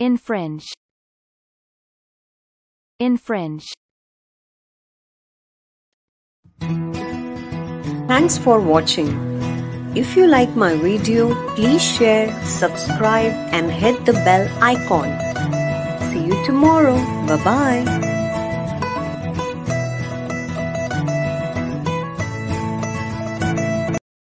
Infringe. Infringe. Thanks for watching. If you like my video, please share, subscribe and hit the bell icon. See you tomorrow. Bye-bye.